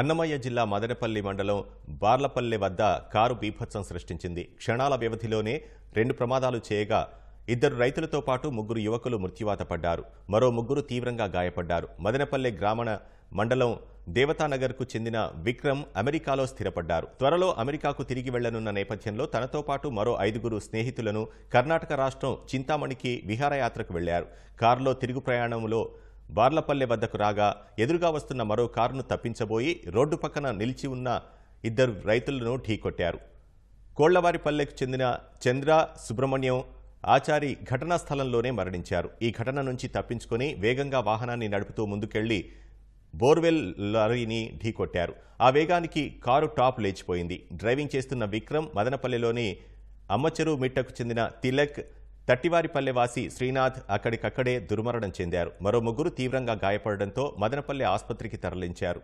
అన్నమయ్య జిల్లా మదనపల్లి మండలం బార్లపల్లె వద్ద కారు బీభత్సం సృష్టించింది. క్షణాల వ్యవధిలోనే రెండు ప్రమాదాలు చేయగా ఇద్దరు రైతులతో పాటు ముగ్గురు యువకులు మృత్యువాత పడ్డారు. మరో ముగ్గురు తీవ్రంగా గాయపడ్డారు. మదనపల్లె గ్రామ మండలం దేవతానగర్కు చెందిన విక్రమ్ అమెరికాలో స్థిరపడ్డారు. త్వరలో అమెరికాకు తిరిగి వెళ్లనున్న నేపథ్యంలో తనతో పాటు మరో ఐదుగురు స్నేహితులను కర్ణాటక రాష్ట్రం చింతామణికి విహారయాత్రకు వెళ్లారు. కారులో తిరుగు ప్రయాణంలో బార్లపల్లె వద్దకు రాగా ఎదురుగా వస్తున్న మరో కారును తప్పించబోయి రోడ్డు పక్కన నిలిచి ఉన్న ఇద్దరు రైతులను ఢీకొట్టారు. కోళ్ళవారిపల్లెకు చెందిన చంద్ర, సుబ్రహ్మణ్యం, ఆచారి ఘటనా స్థలంలోనే మరణించారు. ఈ ఘటన నుంచి తప్పించుకొని వేగంగా వాహనాన్ని నడుపుతూ ముందుకెళ్లి బోర్వెల్ లారీని ఢీకొట్టారు. ఆ వేగానికి కారు టాప్ లేచిపోయింది. డ్రైవింగ్ చేస్తున్న విక్రమ్ మదనపల్లెలోని అమ్మచెరు మిట్టకు చెందిన తిలక్, తట్టివారిపల్లె వాసి శ్రీనాథ్ అక్కడికక్కడే దుర్మరణం చెందారు. మరో ముగ్గురు తీవ్రంగా గాయపడడంతో మదనపల్లె ఆసుపత్రికి తరలించారు.